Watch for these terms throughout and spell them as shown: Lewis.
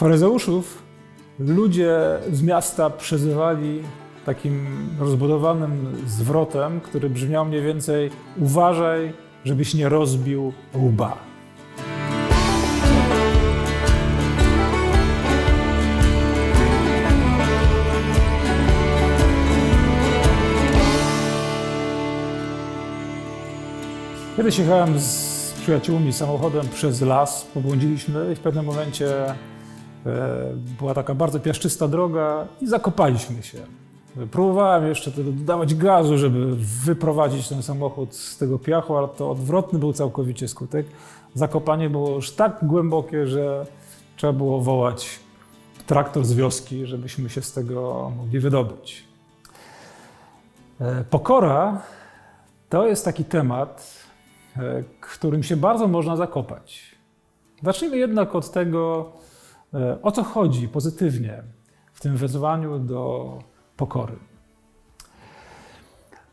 Faryzeuszów ludzie z miasta przezywali takim rozbudowanym zwrotem, który brzmiał mniej więcej: uważaj, żebyś nie rozbił łba. Kiedyś jechałem z przyjaciółmi samochodem przez las, pobłądziliśmy i w pewnym momencie była taka bardzo piaszczysta droga i zakopaliśmy się. Próbowałem jeszcze dodawać gazu, żeby wyprowadzić ten samochód z tego piachu, ale to odwrotny był całkowicie skutek. Zakopanie było już tak głębokie, że trzeba było wołać traktor z wioski, żebyśmy się z tego mogli wydobyć. Pokora to jest taki temat, którym się bardzo można zakopać. Zacznijmy jednak od tego, o co chodzi pozytywnie w tym wezwaniu do pokory.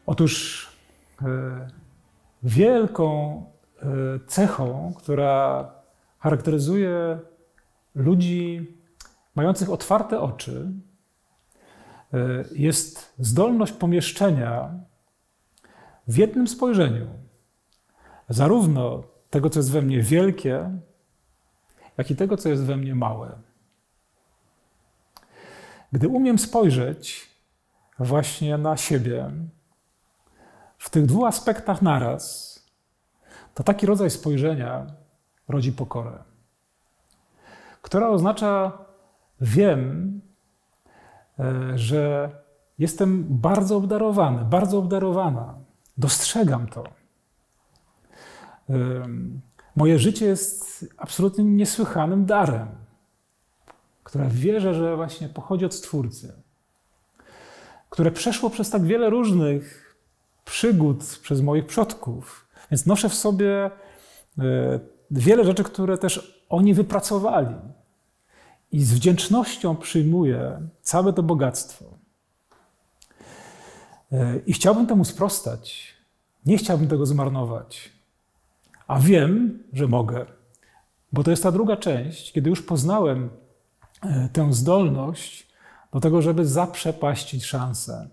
Otóż wielką cechą, która charakteryzuje ludzi mających otwarte oczy, jest zdolność pomieszczenia w jednym spojrzeniu zarówno tego, co jest we mnie wielkie, jak i tego, co jest we mnie małe. Gdy umiem spojrzeć właśnie na siebie w tych dwóch aspektach naraz, to taki rodzaj spojrzenia rodzi pokorę, która oznacza: wiem, że jestem bardzo obdarowany, bardzo obdarowana. Dostrzegam to. Moje życie jest absolutnie niesłychanym darem, które wierzę, że właśnie pochodzi od Stwórcy, które przeszło przez tak wiele różnych przygód przez moich przodków, więc noszę w sobie wiele rzeczy, które też oni wypracowali i z wdzięcznością przyjmuję całe to bogactwo. I chciałbym temu sprostać, nie chciałbym tego zmarnować. A wiem, że mogę, bo to jest ta druga część, kiedy już poznałem tę zdolność do tego, żeby zaprzepaścić szansę,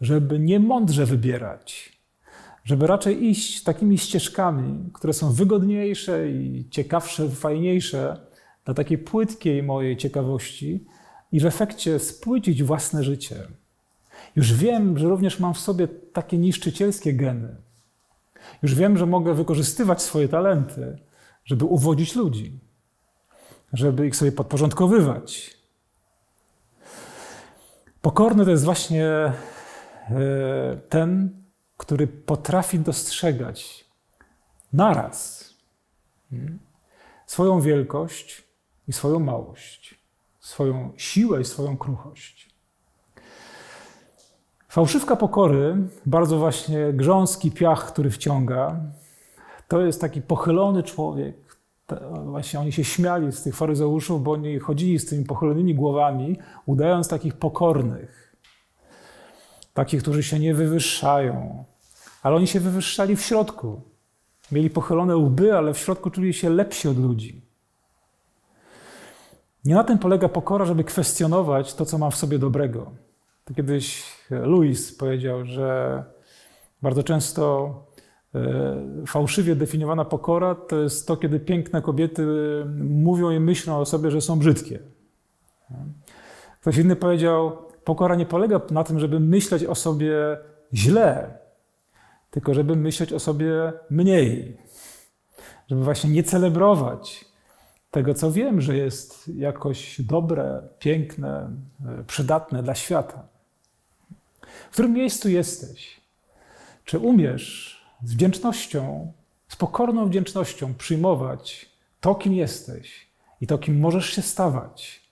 żeby nie mądrze wybierać, żeby raczej iść takimi ścieżkami, które są wygodniejsze i ciekawsze, fajniejsze dla takiej płytkiej mojej ciekawości i w efekcie spłycić własne życie. Już wiem, że również mam w sobie takie niszczycielskie geny. Już wiem, że mogę wykorzystywać swoje talenty, żeby uwodzić ludzi, żeby ich sobie podporządkowywać. Pokorny to jest właśnie ten, który potrafi dostrzegać naraz swoją wielkość i swoją małość, swoją siłę i swoją kruchość. Fałszywka pokory, bardzo właśnie grząski piach, który wciąga, to jest taki pochylony człowiek. Właśnie oni się śmiali z tych faryzeuszów, bo oni chodzili z tymi pochylonymi głowami, udając takich pokornych. Takich, którzy się nie wywyższają. Ale oni się wywyższali w środku. Mieli pochylone łby, ale w środku czuli się lepsi od ludzi. Nie na tym polega pokora, żeby kwestionować to, co mam w sobie dobrego. Kiedyś Lewis powiedział, że bardzo często fałszywie definiowana pokora to jest to, kiedy piękne kobiety mówią i myślą o sobie, że są brzydkie. Ktoś inny powiedział, pokora nie polega na tym, żeby myśleć o sobie źle, tylko żeby myśleć o sobie mniej. Żeby właśnie nie celebrować tego, co wiem, że jest jakoś dobre, piękne, przydatne dla świata. W którym miejscu jesteś? Czy umiesz z wdzięcznością, z pokorną wdzięcznością przyjmować to, kim jesteś i to, kim możesz się stawać?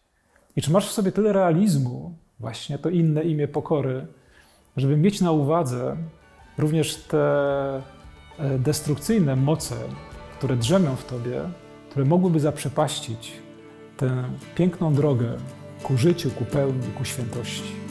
I czy masz w sobie tyle realizmu, właśnie to inne imię pokory, żeby mieć na uwadze również te destrukcyjne moce, które drzemią w tobie, które mogłyby zaprzepaścić tę piękną drogę ku życiu, ku pełni, ku świętości?